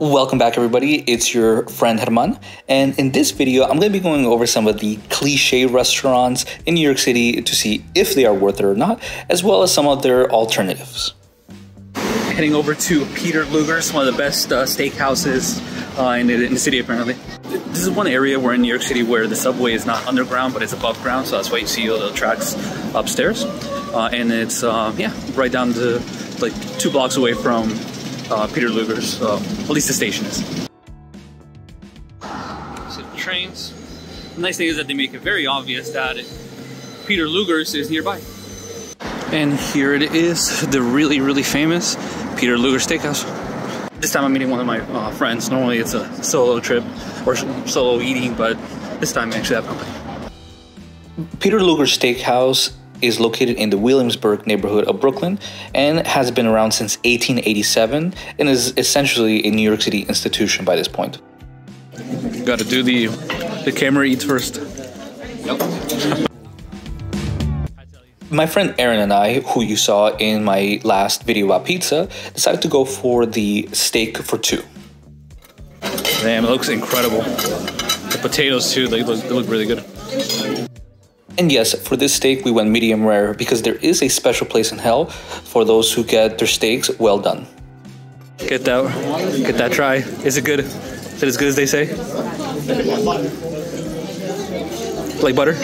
Welcome back, everybody. It's your friend Herman, and in this video I'm going to be going over some of the cliche restaurants in New York City to see if they are worth it or not, as well as some of their alternatives. Heading over to Peter Luger's, one of the best steakhouses in the city apparently. This is one area where in New York City where the subway is not underground but it's above ground, so that's why you see all the tracks upstairs. And it's yeah, right down to like 2 blocks away from Peter Luger's, at least the station is. So the trains. The nice thing is that they make it very obvious that Peter Luger's is nearby. And here it is, the really, really famous Peter Luger Steakhouse. This time I'm meeting one of my friends. Normally it's a solo trip or solo eating, but this time I actually have company. Peter Luger Steakhouse is located in the Williamsburg neighborhood of Brooklyn and has been around since 1887 and is essentially a New York City institution by this point. Got to do the camera eats first. Nope. My friend Aaron and I, who you saw in my last video about pizza, decided to go for the steak for two. Damn, it looks incredible. The potatoes too, they look really good. And yes, for this steak, we went medium rare because there is a special place in hell for those who get their steaks well done. Get that try. Is it good? Is it as good as they say? Like butter?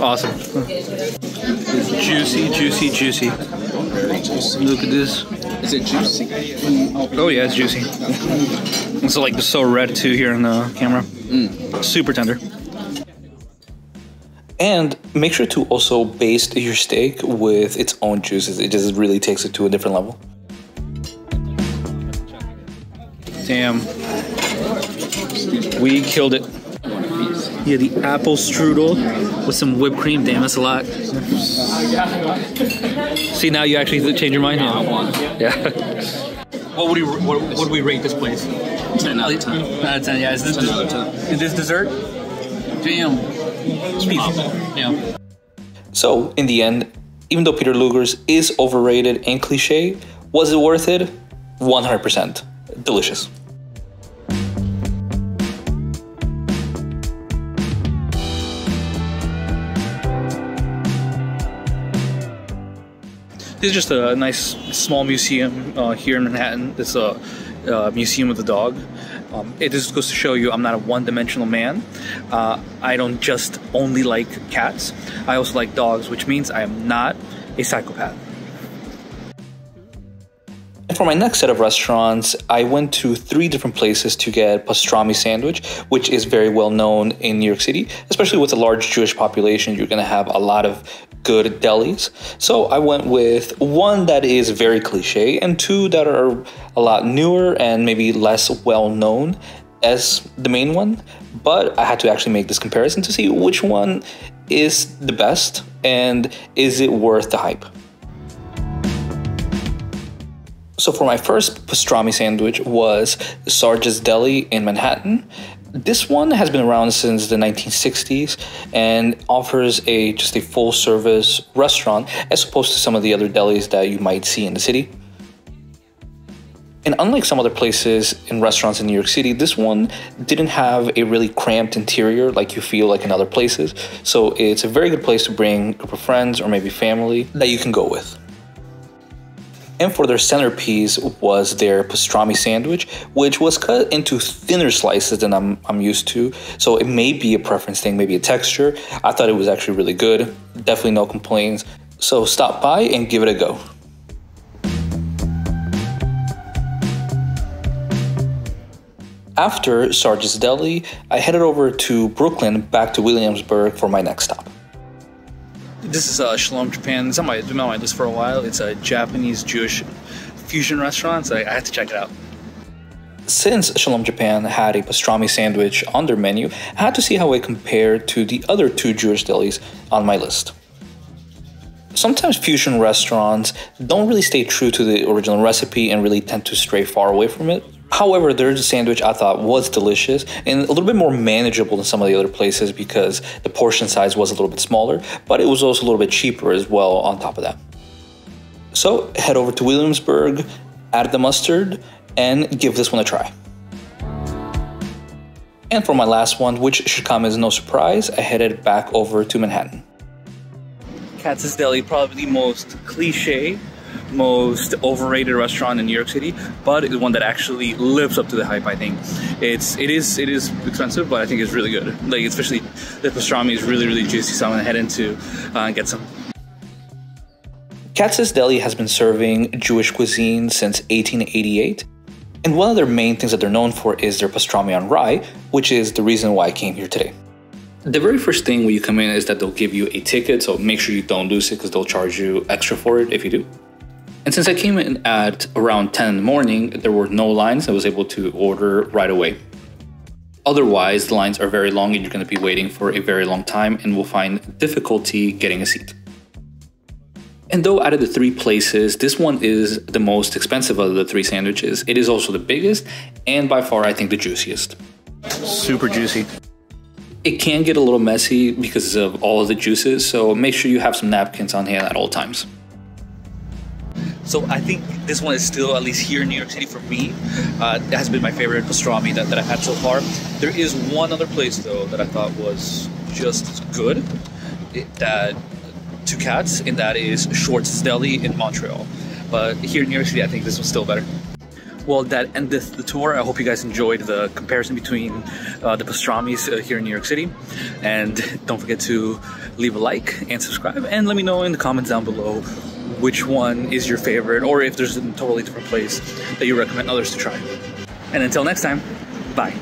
Awesome. Juicy, juicy, juicy. Look at this. Is it juicy? Oh yeah, it's juicy. It's like so red too here in the camera. Super tender. And make sure to also baste your steak with its own juices. It just really takes it to a different level. Damn. We killed it. Yeah, the apple strudel with some whipped cream. Damn, that's a lot. See, now you actually change your mind? Now. Yeah. What would we rate this place? 10 out of 10. Out of 10, yeah. Is this dessert? Damn. Yeah. So, in the end, even though Peter Luger's is overrated and cliche, was it worth it? 100%. Delicious. This is just a nice small museum here in Manhattan. It's a Museum of the Dog. It just goes to show you I'm not a one-dimensional man. I don't just only like cats. I also like dogs, which means I am not a psychopath. And for my next set of restaurants, I went to 3 different places to get pastrami sandwich, which is very well known in New York City. Especially with a large Jewish population, you're going to have a lot of good delis. So I went with one that is very cliche and 2 that are a lot newer and maybe less well known as the main one. But I had to actually make this comparison to see which one is the best and is it worth the hype. So for my first pastrami sandwich was Sarge's Deli in Manhattan. This one has been around since the 1960s and offers just a full service restaurant as opposed to some of the other delis that you might see in the city. And unlike some other places and restaurants in New York City, this one didn't have a really cramped interior like you feel like in other places. So it's a very good place to bring a group of friends or maybe family that you can go with. And for their centerpiece was their pastrami sandwich, which was cut into thinner slices than I'm used to. So it may be a preference thing, maybe a texture. I thought it was actually really good. Definitely no complaints. So stop by and give it a go. After Sarge's Deli, I headed over to Brooklyn, back to Williamsburg for my next stop. This is Shalom Japan. It's been on my list for a while. It's a Japanese-Jewish fusion restaurant, so I had to check it out. Since Shalom Japan had a pastrami sandwich on their menu, I had to see how it compared to the other 2 Jewish delis on my list. Sometimes fusion restaurants don't really stay true to the original recipe and really tend to stray far away from it. However, their sandwich I thought was delicious and a little bit more manageable than some of the other places because the portion size was a little bit smaller, but it was also a little bit cheaper as well on top of that. So head over to Williamsburg, add the mustard, and give this one a try. And for my last one, which should come as no surprise, I headed back over to Manhattan. Katz's Deli, probably the most cliche, most overrated restaurant in New York City, but it's one that actually lives up to the hype, I think. It is expensive, but I think it's really good. Like, especially the pastrami is really, really juicy, so I'm gonna head into and get some. Katz's Deli has been serving Jewish cuisine since 1888, and one of their main things that they're known for is their pastrami on rye, which is the reason why I came here today. The very first thing when you come in is that they'll give you a ticket, so make sure you don't lose it because they'll charge you extra for it if you do. And since I came in at around 10 in the morning, there were no lines. I was able to order right away. Otherwise, the lines are very long and you're going to be waiting for a very long time and will find difficulty getting a seat. And though out of the three places, this one is the most expensive of the three sandwiches, it is also the biggest and by far, I think, the juiciest. Super juicy. It can get a little messy because of all of the juices, so make sure you have some napkins on hand at all times. So I think this one is still, at least here in New York City for me, it has been my favorite pastrami that I've had so far. There is one other place though that I thought was just as good to Katz, and that is Short's Deli in Montreal. But here in New York City, I think this one's still better. Well, that endeth the tour. I hope you guys enjoyed the comparison between the pastramis here in New York City. And don't forget to leave a like and subscribe, and let me know in the comments down below which one is your favorite, or if there's a totally different place that you recommend others to try. And until next time, bye.